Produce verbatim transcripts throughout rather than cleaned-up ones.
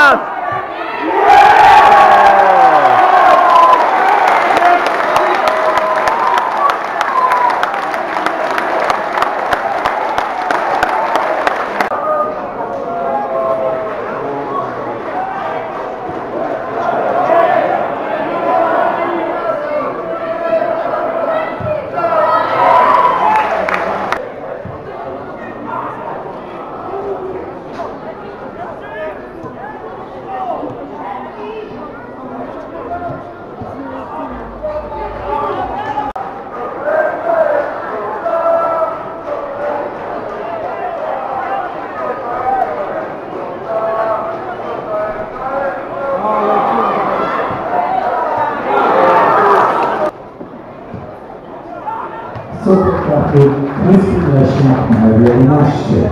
Honduras. Subtrafy Krystyna Leśniak numer jedenaście.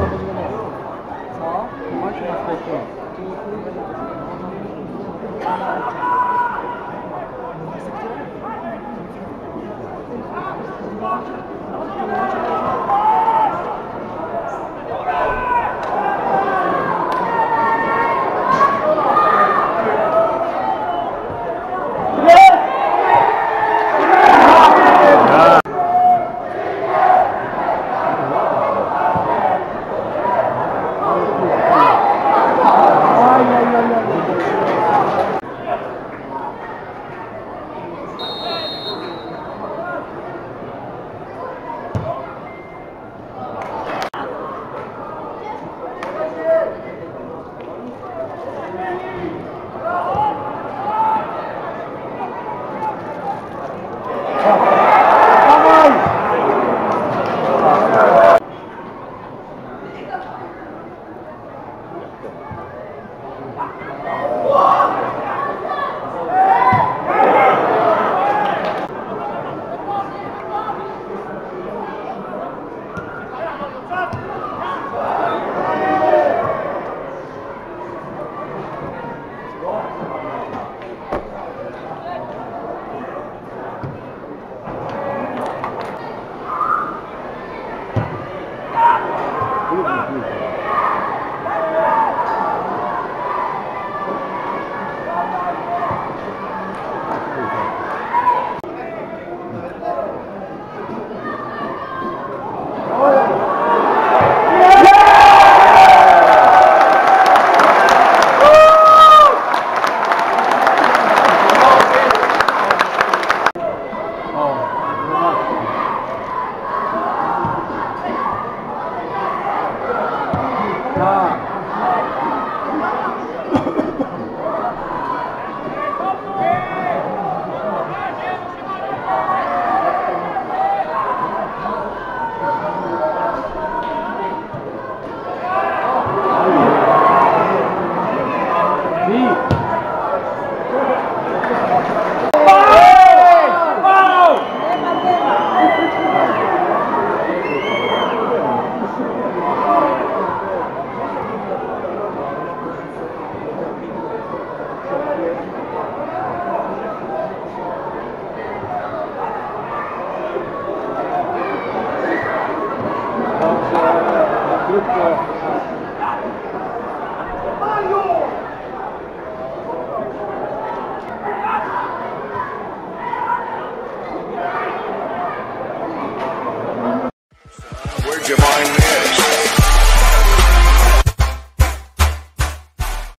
Good job.